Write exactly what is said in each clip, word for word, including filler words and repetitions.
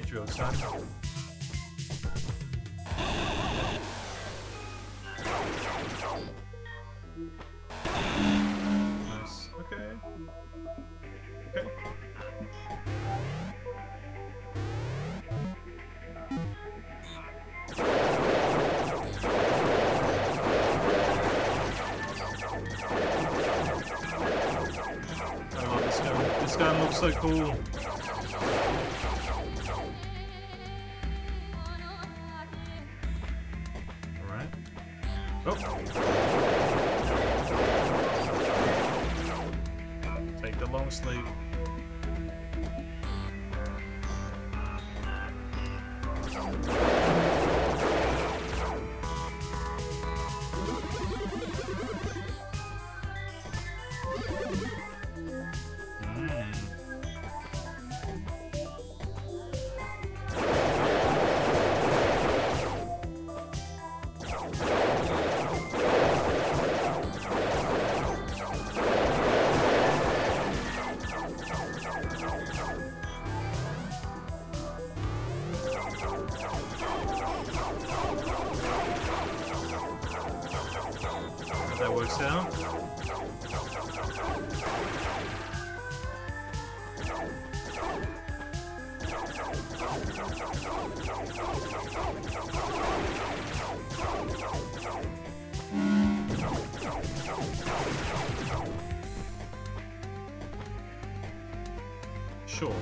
get you, son. Nice. Okay. Okay. This guy looks so cool. Alright. Oh! Take the long sleeve. That works out. Sure.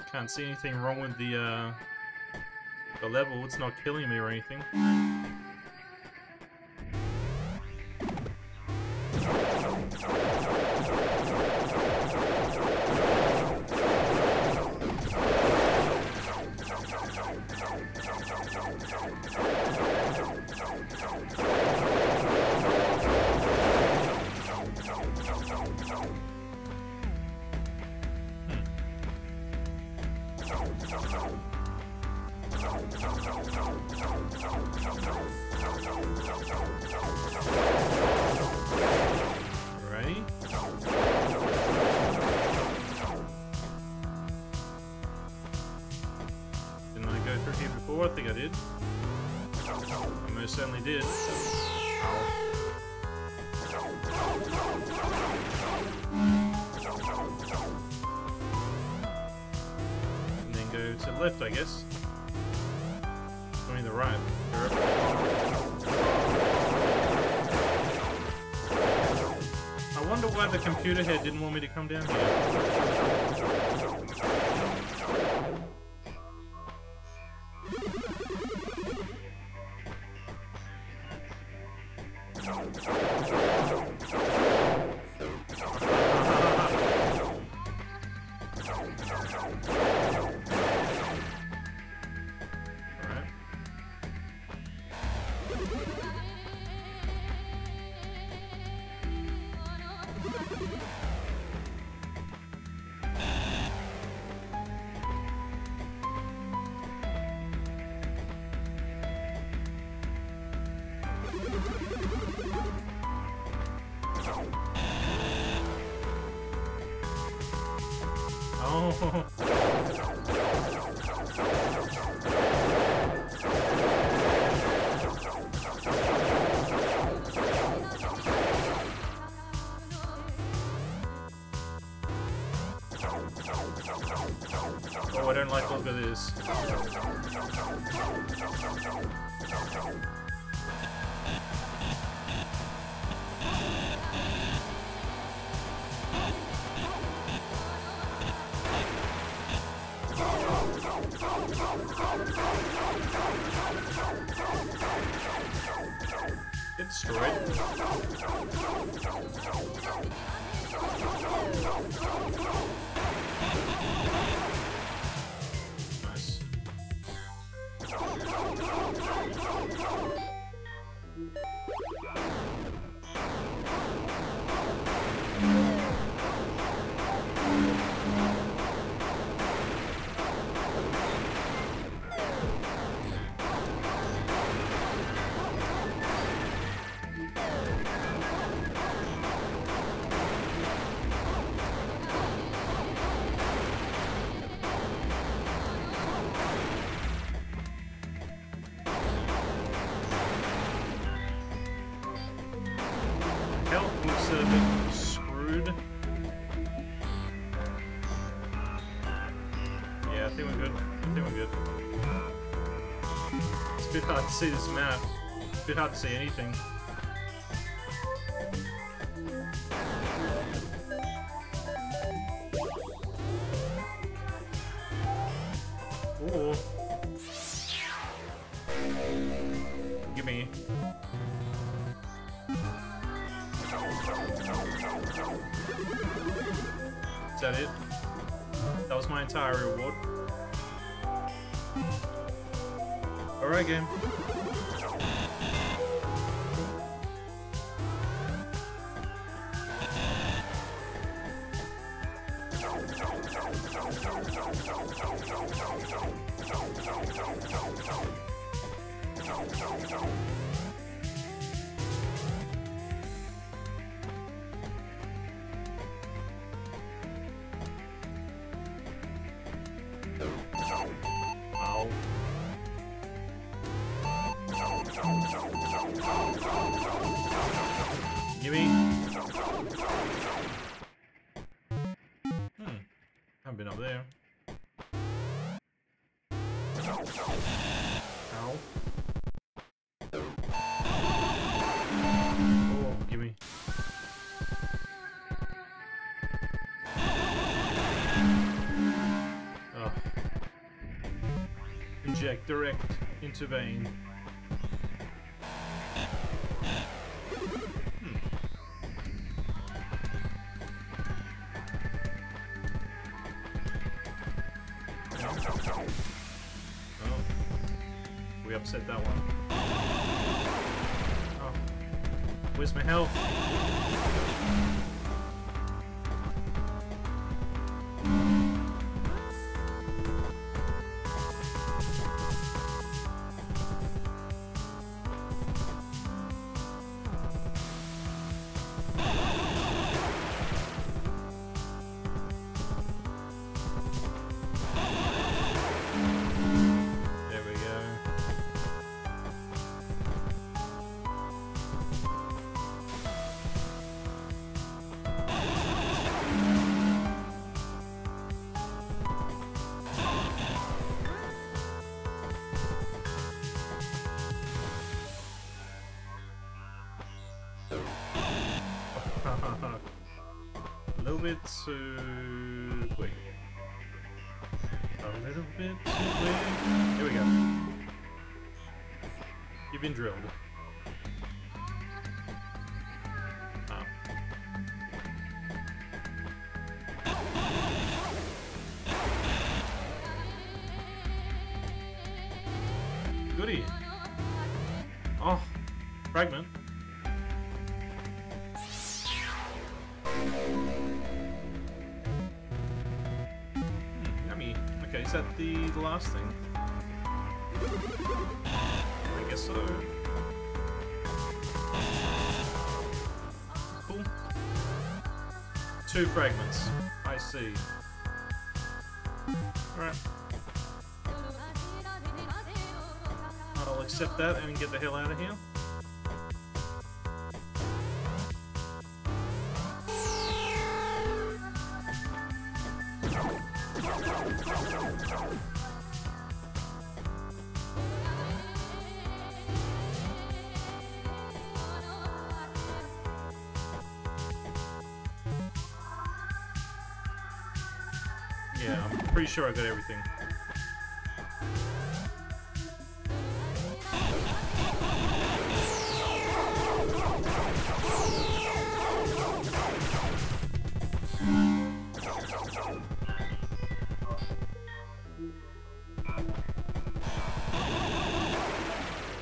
Okay. Can't see anything wrong with the uh the level. It's not killing me or anything. I think I did. I most certainly did. And then go to the left, I guess. I mean the right. I wonder why the computer head didn't want me to come down here. Oh. Oh, I don't like the look of this. Get destroyed. Nice. are a bit screwed. Yeah, I think we're good. I think we're good. It's a bit hard to see this map. It's a bit hard to see anything. Direct into vein. Hmm. No. Oh. We upset that one. Oh. Where's my health? Too quick. A little bit too quick. Here we go. You've been drilled. Oh. Goodie. Oh, fragment. Is that the, the last thing? I guess so. Cool. Two fragments. I see. Alright. I'll accept that and get the hell out of here. Sure, I got everything.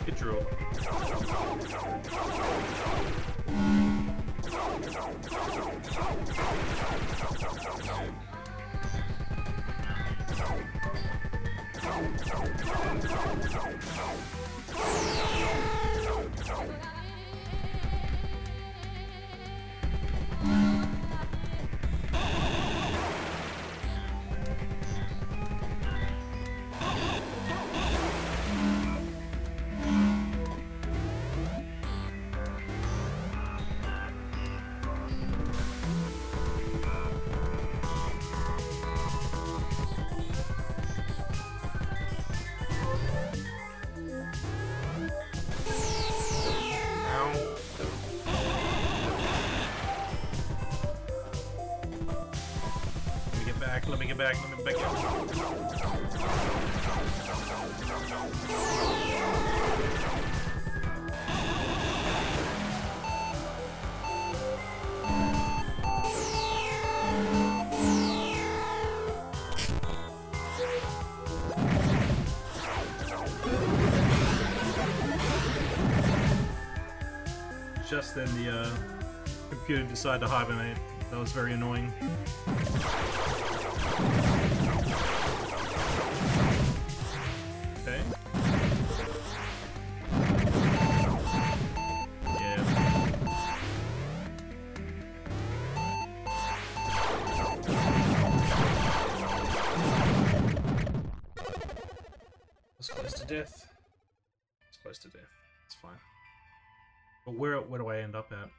Good drill. get back, let me back up. Just then the uh, computer decided to hibernate. That was very annoying. Death. It's close to death. It's fine. But where where do I end up at?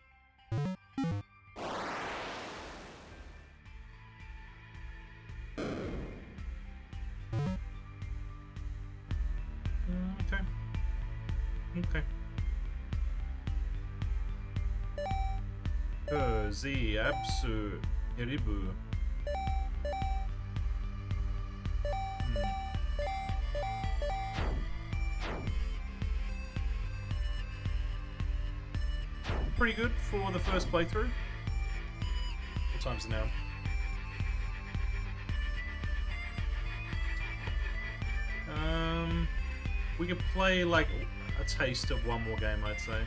Mm, okay. Okay. Kozi Apsu Eribu. Pretty good for the first playthrough. What time's it now? Um, we could play like a taste of one more game, I'd say.